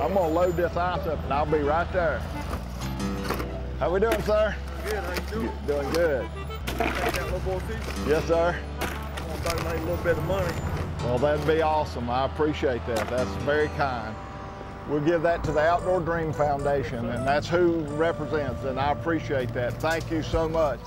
I'm gonna load this ice up and I'll be right there. How we doing, sir? Good, how you doing? Doing good. Yes, sir. I'm gonna try to make a little bit of money. Well, that'd be awesome. I appreciate that. That's very kind. We'll give that to the Outdoor Dream Foundation, and that's who represents, and I appreciate that. Thank you so much.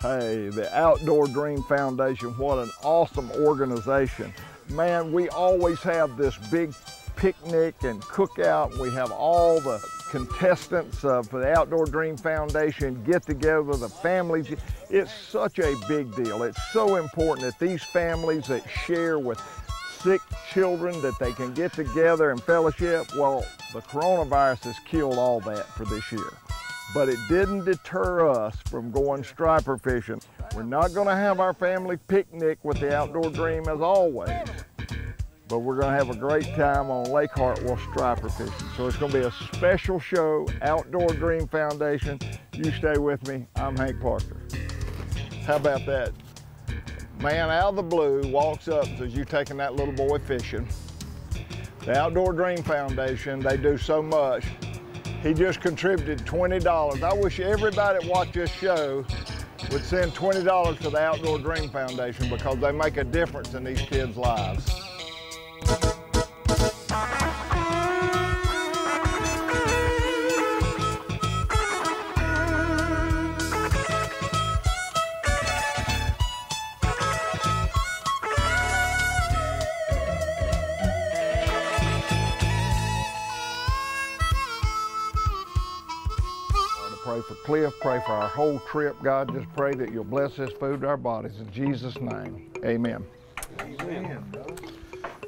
Hey, the Outdoor Dream Foundation, what an awesome organization. Man, we always have this big picnic and cookout. We have all the contestants for the Outdoor Dream Foundation get together, the families. It's such a big deal. It's so important that these families that share with sick children, that they can get together and fellowship. Well, the coronavirus has killed all that for this year. But it didn't deter us from going striper fishing. We're not gonna have our family picnic with the Outdoor Dream as always, but we're gonna have a great time on Lake Hartwell striper fishing. So it's gonna be a special show, Outdoor Dream Foundation. You stay with me, I'm Hank Parker. How about that? Man out of the blue walks up and says, "You taking that little boy fishing?" The Outdoor Dream Foundation, they do so much. He just contributed $20. I wish everybody that watched this show would send $20 to the Outdoor Dream Foundation, because they make a difference in these kids' lives. Cliff, pray for our whole trip. God, just pray that you'll bless this food to our bodies. In Jesus' name, amen. Amen.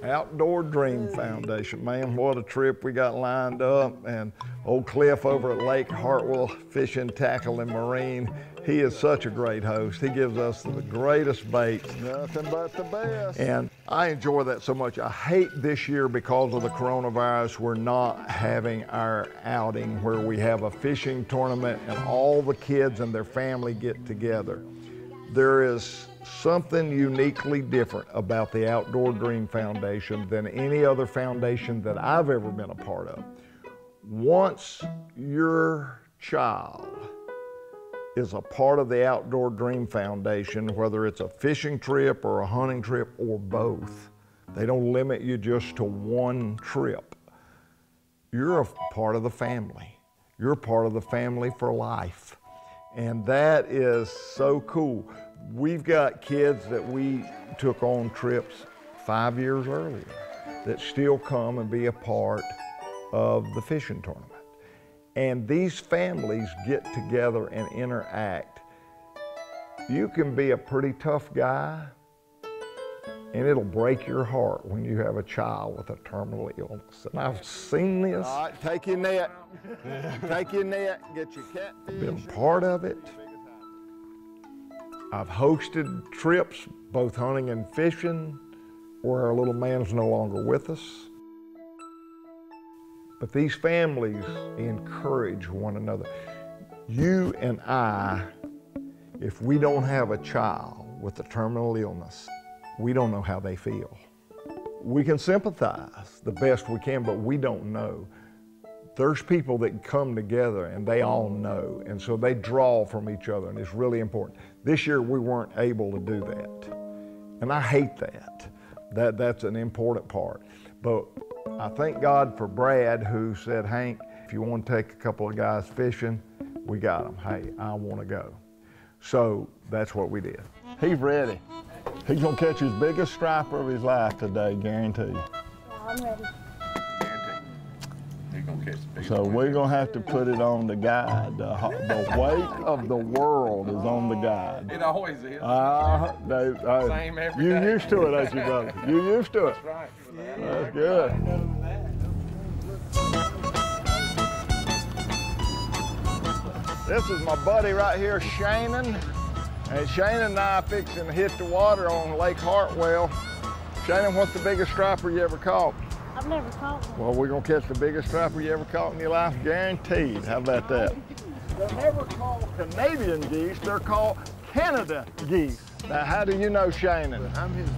Outdoor Dream Foundation. Man, what a trip we got lined up. And old Cliff over at Lake Hartwell Fishing, Tackle, and Marine. He is such a great host. He gives us the greatest bait. Nothing but the best. And I enjoy that so much. I hate this year, because of the coronavirus, we're not having our outing where we have a fishing tournament and all the kids and their family get together. There is something uniquely different about the Outdoor Dream Foundation than any other foundation that I've ever been a part of. Once your child is a part of the Outdoor Dream Foundation, whether it's a fishing trip or a hunting trip or both, they don't limit you just to one trip. You're a part of the family. You're part of the family for life. And that is so cool. We've got kids that we took on trips 5 years earlier that still come and be a part of the fishing tournament. And these families get together and interact. You can be a pretty tough guy, and it'll break your heart when you have a child with a terminal illness. And I've seen this. All right, take your net. Take your net, get your catfish. Been part of it. I've hosted trips, both hunting and fishing, where our little man's no longer with us. But these families encourage one another. You and I, if we don't have a child with a terminal illness, we don't know how they feel. We can sympathize the best we can, but we don't know. There's people that come together and they all know, and so they draw from each other, and it's really important. This year we weren't able to do that, and I hate that. That's an important part. But I thank God for Brad, who said, "Hank, if you want to take a couple of guys fishing, we got them. Hey, I want to go." So that's what we did. He's ready. He's going to catch his biggest striper of his life today, guaranteed. I'm ready. Guaranteed. He's going to catch the biggest. So we're going to have to put it on the guide. The weight of the world is on the guide. It always is. Same every day. You're used to it, ain't you, brother? You're used to it. That's right. That's good. This is my buddy right here, Shannon. And Shannon and I are fixing to hit the water on Lake Hartwell. Shannon, what's the biggest striper you ever caught? I've never caught one. Well, we're going to catch the biggest striper you ever caught in your life, guaranteed. How about that? They're never called Canadian geese, they're called Canada geese. Now, how do you know Shannon? I'm his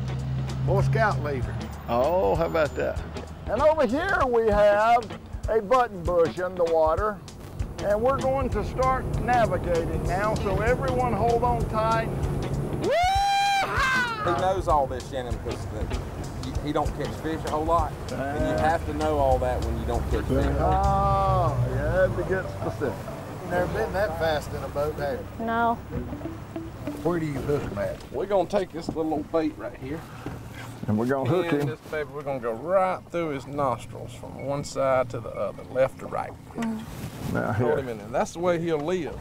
Boy Scout leader. Oh, how about that? And over here we have a button bush in the water. And we're going to start navigating now, so everyone hold on tight. Woo-ha! He knows all this, Shannon, because he don't catch fish a whole lot. And you have to know all that when you don't catch fish. Oh, yeah, to get specific. You've never been that fast in a boat, have you? No. Where do you hook him at? We're going to take this little old bait right here. And we're going to hook him. This baby, we're going to go right through his nostrils from one side to the other, left to right. Now here. Hold him in there. That's the way he'll live.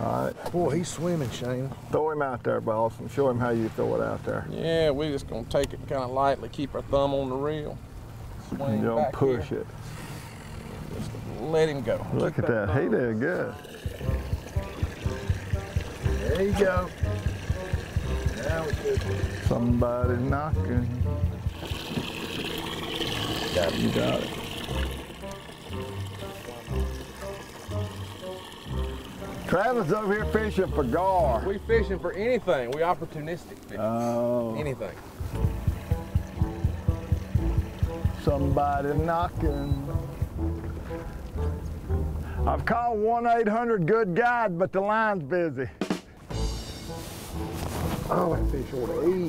All right. Boy, he's swimming, Shane. Throw him out there, boss, and show him how you throw it out there. Yeah, we're just going to take it kind of lightly, keep our thumb on the reel. Swing don't back push here. It. Just let him go. Look keep at that. He did good. There you go. Now we could. Somebody's knocking. You got it. Travis over here fishing for gar. We fishing for anything. We opportunistic fishing. Oh. Anything. Somebody's knocking. I've called 1-800-GOOD-GUIDE, but the line's busy. Oh, that fish ought to eat.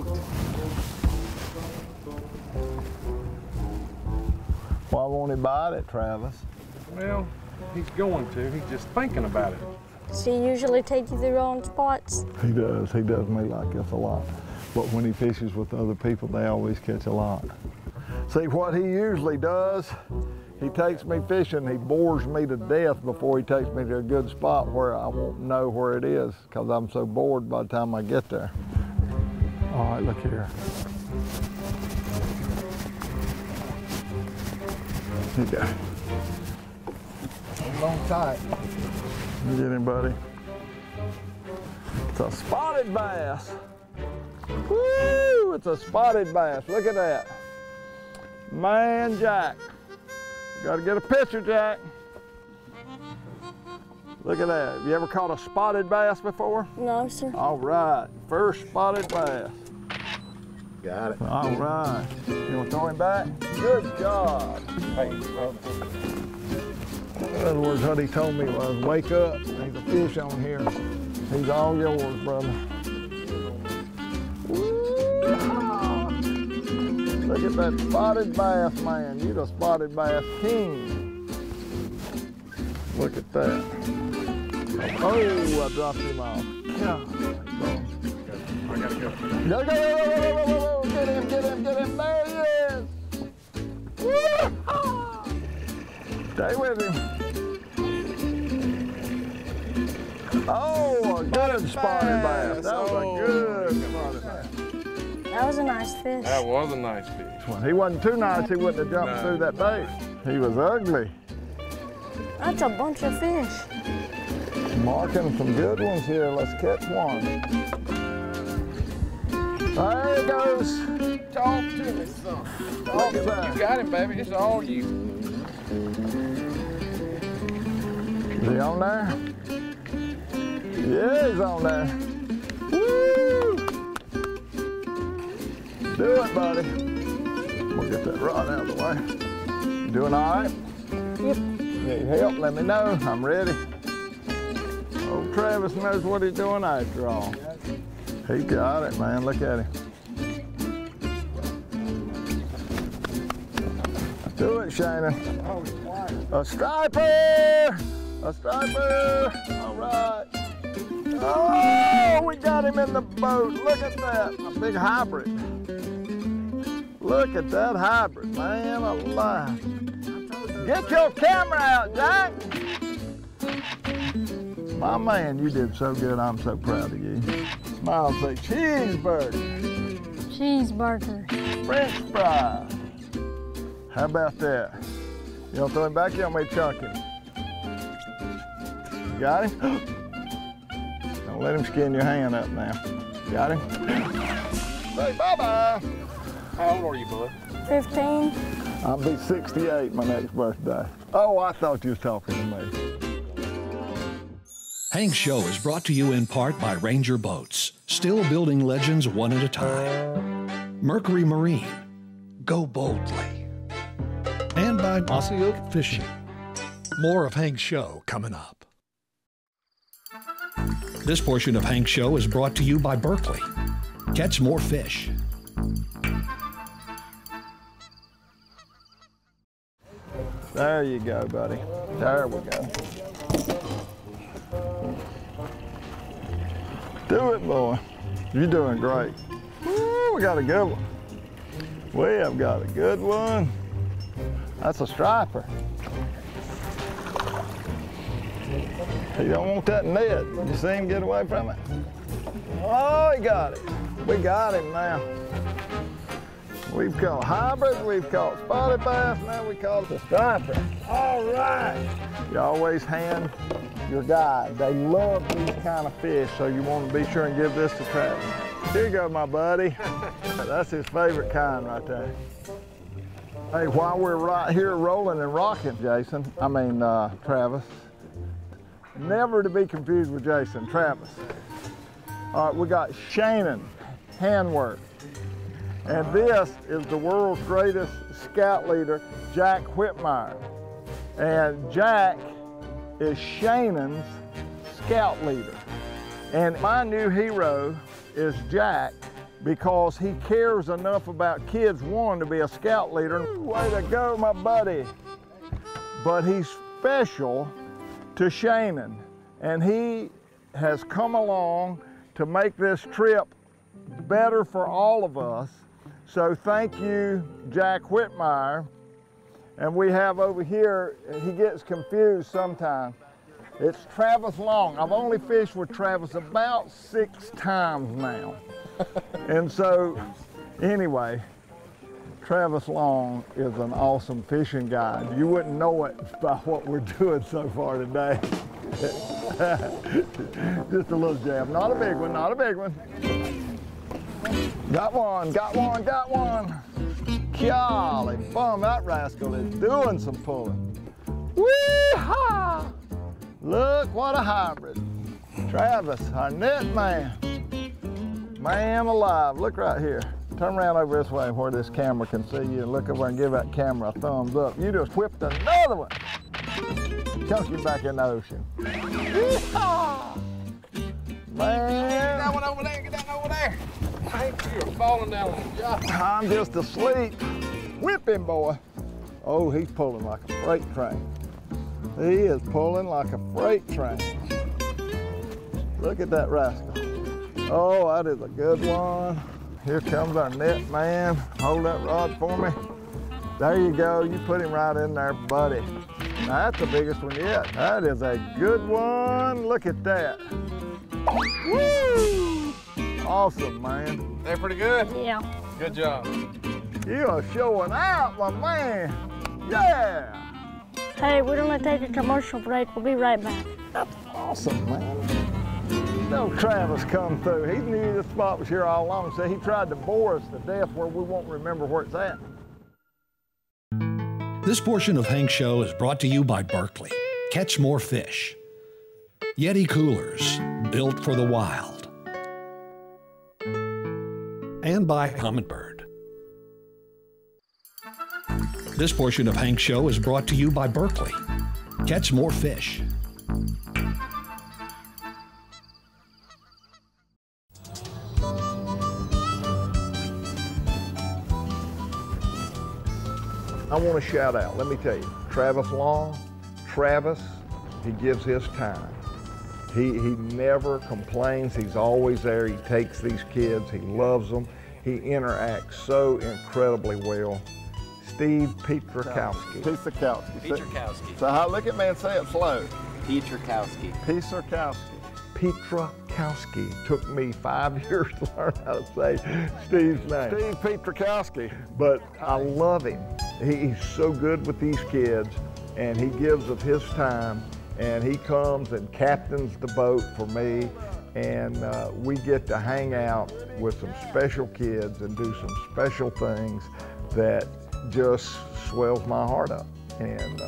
Why won't he bite it, Travis? Well, he's going to. He's just thinking about it. Does he usually take you through wrong spots? He does. He does me like this a lot. But when he fishes with other people, they always catch a lot. See, what he usually does, he takes me fishing, he bores me to death before he takes me to a good spot where I won't know where it is because I'm so bored by the time I get there. All right, look here. Here you go. Hold on tight. You get him, buddy. It's a spotted bass. Woo! It's a spotted bass. Look at that. Man, Jack. Gotta get a picture, Jack. Look at that. Have you ever caught a spotted bass before? No, sir. All right. First spotted bass. Got it. All right. You want to throw him back? Good job. Hey, brother. In other words, what he told me was, wake up. There's a fish on here. He's all yours, brother. Look at that spotted bass, man. You the spotted bass king. Look at that. Oh, I dropped him off. I gotta go. Go. Get him, get him, get him. There he is. Woo-ha! Stay with him. Oh, a good spotted bass. That was a good spotted bass. That was a nice fish. That was a nice fish. He wasn't too nice, he wouldn't have jumped through that bait. He was ugly. That's a bunch of fish. Marking some good ones here. Let's catch one. There he goes. Talk to me, son. Talk to me. You got him, baby. It's all you. Is he on there? Yeah, he's on there. Woo! Do it, buddy. We'll get that rod out of the way. Doing all right? Yep. Need help, let me know. I'm ready. Old Travis knows what he's doing after all. He got it, man. Look at him. Do it, Shannon. A striper! A striper! All right. Oh, we got him in the boat. Look at that. A big hybrid. Look at that hybrid, man alive. Get your camera out, Jack. My man, you did so good, I'm so proud of you. Smile and say cheeseburger. Cheeseburger. French fry. How about that? You want to throw him back here or me chuck him? Got him? Don't let him skin your hand up now. Got him? Say bye-bye. How old are you, bud? 15. I'll be 68 my next birthday. Oh, I thought you was talking to me. Hank's Show is brought to you in part by Ranger Boats, still building legends one at a time. Mercury Marine, go boldly. by Mossy Oak Fishing. More of Hank's show coming up. This portion of Hank's show is brought to you by Berkeley. Catch more fish. There you go, buddy. There we go. Do it, boy. You're doing great. Woo, we got a good one. We have got a good one. That's a striper. He don't want that net. You see him get away from it? Oh, he got it. We got him now. We've caught hybrid, we've caught spotted bass, now we call it the striper. All right. You always hand your guide. They love these kind of fish, so you want to be sure and give this to Travis. Here you go, my buddy. That's his favorite kind right there. Hey, while we're right here rolling and rocking, Jason, Travis, never to be confused with Jason, Travis. All right, we got Shannon, handwork. And this is the world's greatest scout leader, Jack Whitmire. And Jack is Shannon's scout leader. And my new hero is Jack because he cares enough about kids, one, to be a scout leader. Way to go, my buddy. But he's special to Shannon, and he has come along to make this trip better for all of us. So thank you, Jack Whitmire. And we have over here, he gets confused sometimes. It's Travis Long. I've only fished with Travis about 6 times now. And so, anyway, Travis Long is an awesome fishing guide. You wouldn't know it by what we're doing so far today. Just a little jab, not a big one, not a big one. Got one, got one, got one. Golly bum, that rascal is doing some pulling. Wee-haw! Look what a hybrid. Travis, our net man. Man alive, look right here. Turn around over this way where this camera can see you. Look over and give that camera a thumbs up. You just whipped another one. Chunk you back in the ocean. Wee-haw! Man. Get that one over there, get that one over there. Hank, you are falling down on the job. I'm just asleep. Whip him, boy. Oh, he's pulling like a freight train. He is pulling like a freight train. Look at that rascal. Oh, that is a good one. Here comes our net man. Hold that rod for me. There you go. You put him right in there, buddy. Now, that's the biggest one yet. That is a good one. Look at that. Woo! Awesome, man. They're pretty good? Yeah. Good job. You are showing out, my man. Yeah. Hey, we're gonna take a commercial break. We'll be right back. That's awesome, man. No, Travis come through. He knew this spot was here all along, so he tried to bore us to death where we won't remember where it's at. This portion of Hank's show is brought to you by Berkeley. Catch more fish. Yeti coolers, built for the wild. And by Comet Bird. This portion of Hank's show is brought to you by Berkeley. Catch more fish. I want to shout out, let me tell you, Travis Long. Travis, he gives his time. He never complains, he's always there, he takes these kids, he loves them, he interacts so incredibly well. Steve Petrakowski. Petrakowski. Petrakowski. So how, look at me and say it slow. Petrakowski. Petrakowski. Petrakowski. Took me 5 years to learn how to say Steve's name. Steve Petrakowski. But I love him. He's so good with these kids, and he gives of his time. And he comes and captains the boat for me, and we get to hang out with some special kids and do some special things that just swells my heart up. And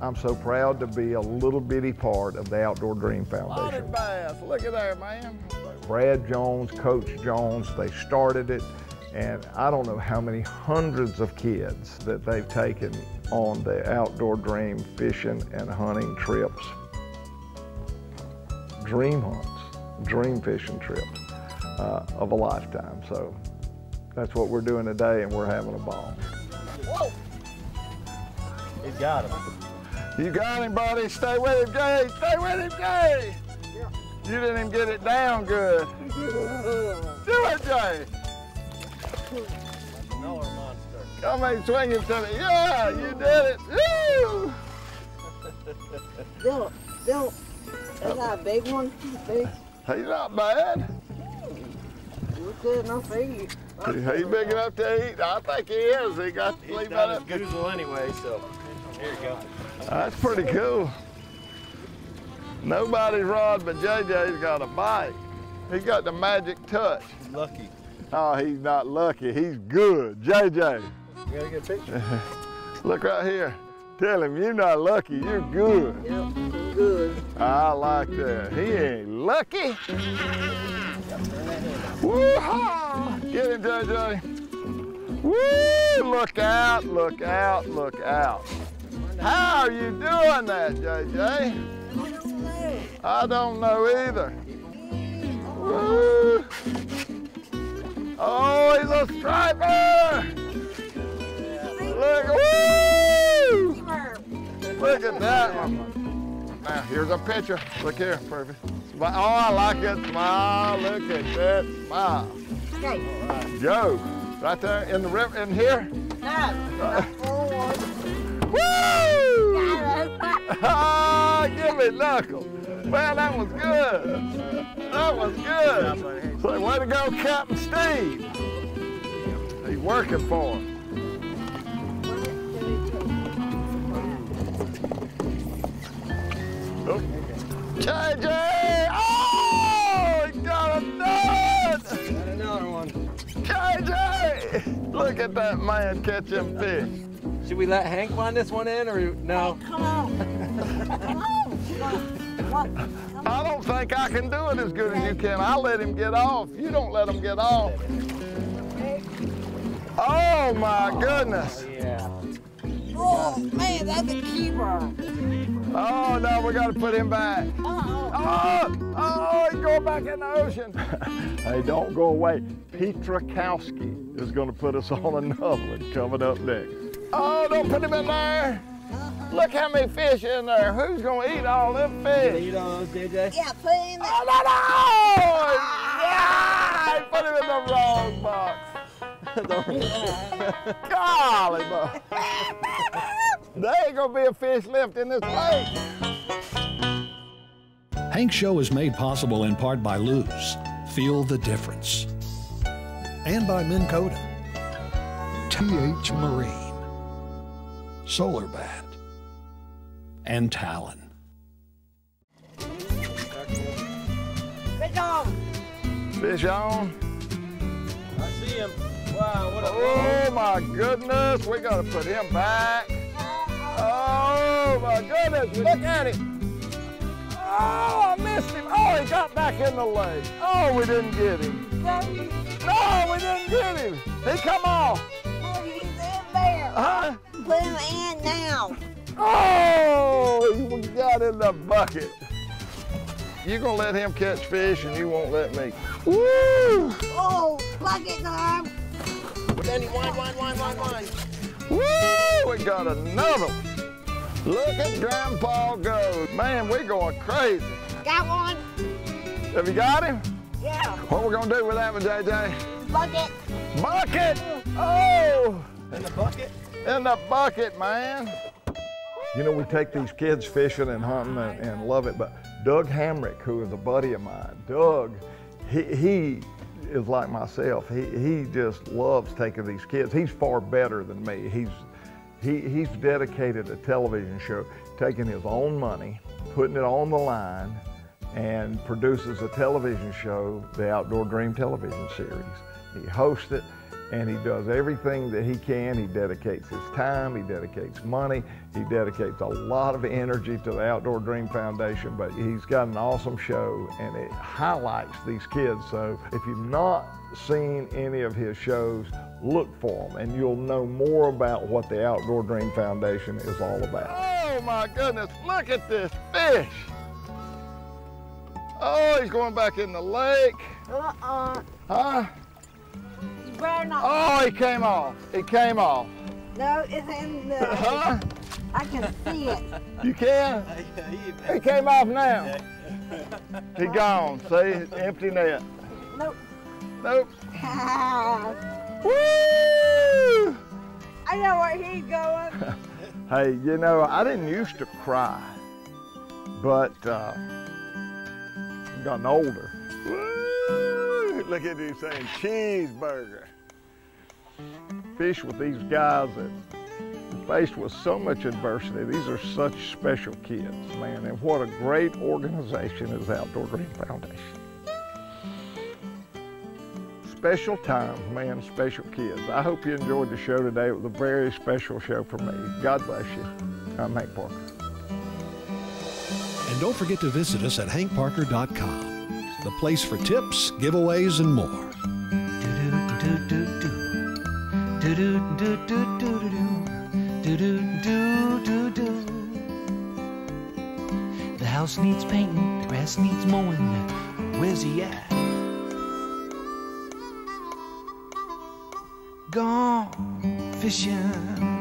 I'm so proud to be a little bitty part of the Outdoor Dream Foundation. Spotted bass, look at there, man. Brad Jones, Coach Jones, they started it, And I don't know how many hundreds of kids that they've taken on the Outdoor Dream fishing and hunting trips. Dream hunts, dream fishing trips of a lifetime. So that's what we're doing today, and we're having a ball. Whoa. He's got him. You got him, buddy. Stay with him, Jay. Stay with him, Jay. Yeah. You didn't even get it down good. Do it, Jay. Another monster. Come and swing it to me. Yeah, you did it. Woo! Don't. That's not a big one. Big. He's not bad. He's good enough to eat. He's big enough to eat. I think he is. He got to leave out of goozle anyway, so here you go. That's pretty cool. Nobody's rod but JJ's got a bite. He's got the magic touch. He's lucky. Oh, he's not lucky. He's good. JJ. You gotta get a picture. Look right here. Tell him you're not lucky. You're good. Yep, I'm good. I like that. He ain't lucky. Woo-haw! Get him, JJ. Woo! Look out! Look out! Look out! How are you doing that, JJ? I don't know either. Woo! Oh, he's a striper! Look, woo! Look at that one. Now, here's a picture. Look here, perfect. Oh, I like that smile. Look at that smile. Okay. Joe, right there in the river, in here? No. Woo! Ah, give me knuckles. Well, that was good. That was good. So, way to go, Captain Steve. He's working for him. Oh. JJ! Oh! He got a nut! Got another one. JJ! Look at that man catching fish. Should we let Hank line this one in, or no? Come on. Come on. I don't think I can do it as good as you can. I let him get off. You don't let him get off. Oh, my goodness. Yeah. Oh, man, that's a keeper. Oh, no, we got to put him back. Oh, oh, he's going back in the ocean. Hey, don't go away. Petrakowski is going to put us on another one coming up next. Oh, don't put him in there. Look how many fish in there. Who's going to eat all them fish? You eat all those, JJ? Yeah, put him in there. Oh, no, no! Ah! Yeah! Put him in the wrong box. Golly, boy. There ain't going to be a fish left in this lake. Hank's show is made possible in part by Luz. Feel the difference. And by Minn Kota. TH Marine. Solarbat, and Talon. Fish on! Fish on. I see him. Wow, what a oh, my goodness. We got to put him back. Oh, my goodness. Look at him. Oh, I missed him. Oh, he got back in the lake. Oh, we didn't get him. No, we didn't get him. He come off. Oh, he's in there. Huh? Put him in now. Oh, he got in the bucket. You're going to let him catch fish and you won't let me. Woo! Oh, bucket time. Then he wind. Woo! We got another one. Look at Grandpa go. Man, we're going crazy. Got one. Have you got him? Yeah. What we're going to do with that one, JJ? Bucket. Bucket! Oh! In the bucket? In the bucket, man. You know, we take these kids fishing and hunting and love it, but Doug Hamrick, who is a buddy of mine, Doug, he is like myself. He just loves taking these kids. He's far better than me. He's dedicated a television show, taking his own money, putting it on the line, and produces a television show, the Outdoor Dream Television Series. He hosts it. and he does everything that he can. He dedicates his time, he dedicates money, he dedicates a lot of energy to the Outdoor Dream Foundation, but he's got an awesome show and it highlights these kids. So if you've not seen any of his shows, look for them and you'll know more about what the Outdoor Dream Foundation is all about. Oh my goodness, look at this fish. Oh, he's going back in the lake. Huh? You better not. Oh, he came off. It came off. No, it's in the... Huh? I can see it. You can? He came off now. He gone. See? Empty net. Nope. Nope. Woo! I know where he's going. Hey, you know, I didn't used to cry, but... gotten older. Woo! Look at you saying cheeseburger. Fish with these guys that faced with so much adversity. These are such special kids, man. And what a great organization is the Outdoor Dream Foundation. Special times, man, special kids. I hope you enjoyed the show today. It was a very special show for me. God bless you. I'm Hank Parker. And don't forget to visit us at hankparker.com, the place for tips, giveaways, and more. The house needs painting, the grass needs mowing. Where's he at? Gone fishing.